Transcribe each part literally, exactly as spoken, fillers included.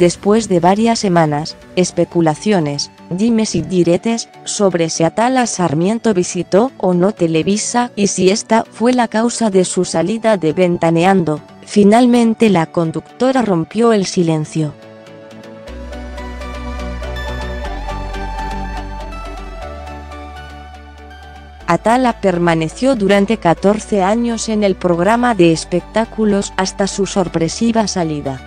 Después de varias semanas, especulaciones, dimes y diretes, sobre si Atala Sarmiento visitó o no Televisa y si esta fue la causa de su salida de Ventaneando, finalmente la conductora rompió el silencio. Atala permaneció durante catorce años en el programa de espectáculos hasta su sorpresiva salida.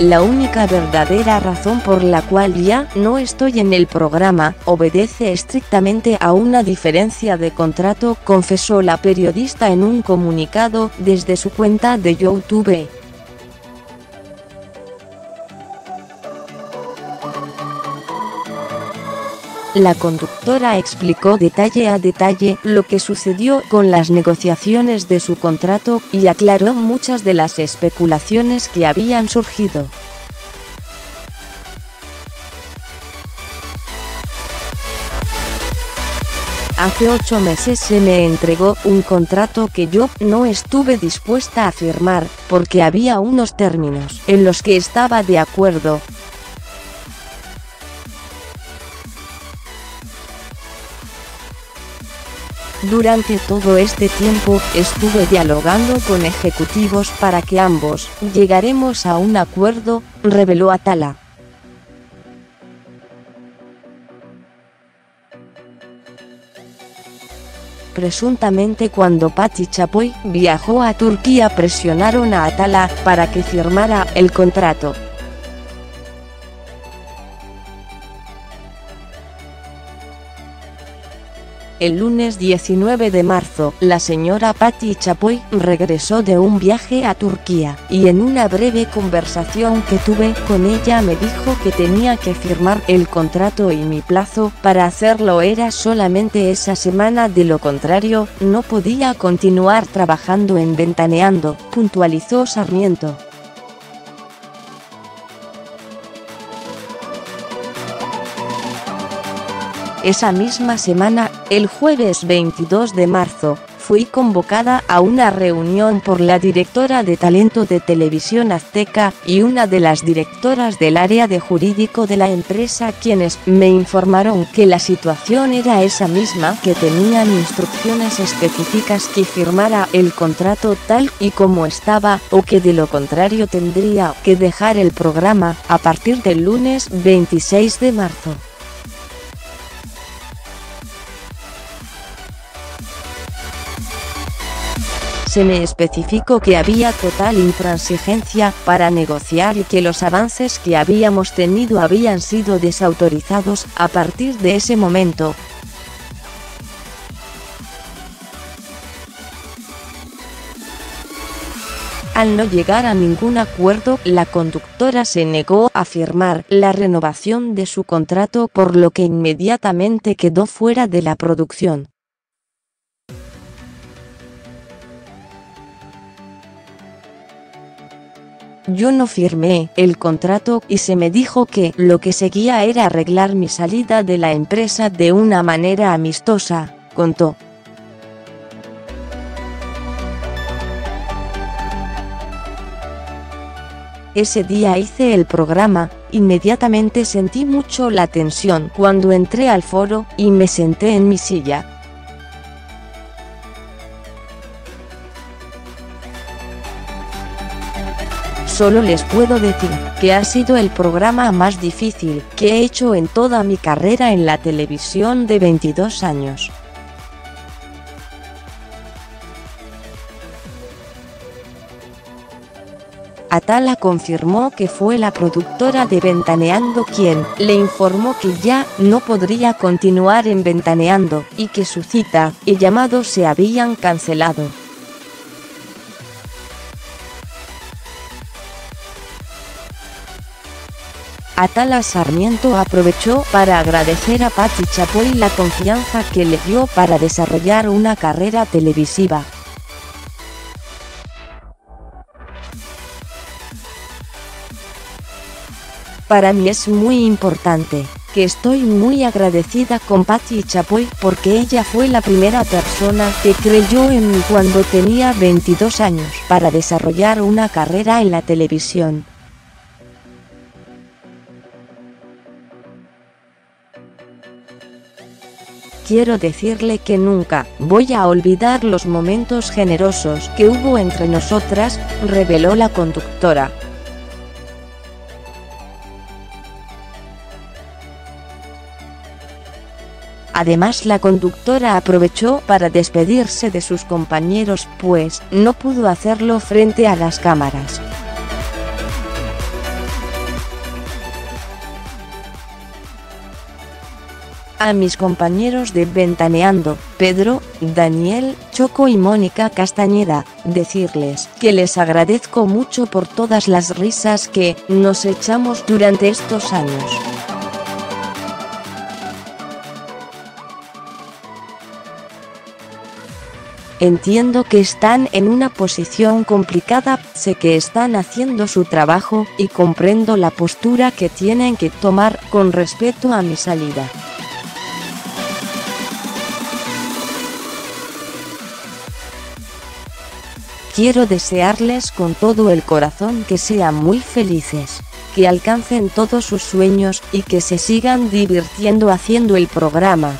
La única verdadera razón por la cual ya no estoy en el programa obedece estrictamente a una diferencia de contrato, confesó la periodista en un comunicado desde su cuenta de YouTube. La conductora explicó detalle a detalle lo que sucedió con las negociaciones de su contrato y aclaró muchas de las especulaciones que habían surgido. Hace ocho meses se me entregó un contrato que yo no estuve dispuesta a firmar, porque había unos términos en los que estaba de acuerdo. Durante todo este tiempo, estuve dialogando con ejecutivos para que ambos llegaremos a un acuerdo, reveló Atala. Presuntamente cuando Paty Chapoy viajó a Turquía presionaron a Atala para que firmara el contrato. El lunes diecinueve de marzo, la señora Paty Chapoy regresó de un viaje a Turquía, y en una breve conversación que tuve con ella me dijo que tenía que firmar el contrato y mi plazo para hacerlo era solamente esa semana, de lo contrario, no podía continuar trabajando en Ventaneando, puntualizó Sarmiento. Esa misma semana, el jueves veintidós de marzo, fui convocada a una reunión por la directora de talento de Televisión Azteca y una de las directoras del área de jurídico de la empresa, quienes me informaron que la situación era esa misma, que tenían instrucciones específicas que firmara el contrato tal y como estaba, o que de lo contrario tendría que dejar el programa, a partir del lunes veintiséis de marzo. Se me especificó que había total intransigencia para negociar y que los avances que habíamos tenido habían sido desautorizados a partir de ese momento. Al no llegar a ningún acuerdo, la conductora se negó a firmar la renovación de su contrato, por lo que inmediatamente quedó fuera de la producción. Yo no firmé el contrato y se me dijo que lo que seguía era arreglar mi salida de la empresa de una manera amistosa, contó. Ese día hice el programa, inmediatamente sentí mucho la tensión cuando entré al foro y me senté en mi silla. Solo les puedo decir que ha sido el programa más difícil que he hecho en toda mi carrera en la televisión de veintidós años. Atala confirmó que fue la productora de Ventaneando quien le informó que ya no podría continuar en Ventaneando y que su cita y llamado se habían cancelado. Atala Sarmiento aprovechó para agradecer a Paty Chapoy la confianza que le dio para desarrollar una carrera televisiva. Para mí es muy importante que estoy muy agradecida con Paty Chapoy porque ella fue la primera persona que creyó en mí cuando tenía veintidós años para desarrollar una carrera en la televisión. Quiero decirle que nunca voy a olvidar los momentos generosos que hubo entre nosotras, reveló la conductora. Además, la conductora aprovechó para despedirse de sus compañeros, pues no pudo hacerlo frente a las cámaras. A mis compañeros de Ventaneando, Pedro, Daniel, Choco y Mónica Castañeda, decirles que les agradezco mucho por todas las risas que nos echamos durante estos años. Entiendo que están en una posición complicada, sé que están haciendo su trabajo y comprendo la postura que tienen que tomar con respecto a mi salida. Quiero desearles con todo el corazón que sean muy felices, que alcancen todos sus sueños y que se sigan divirtiendo haciendo el programa.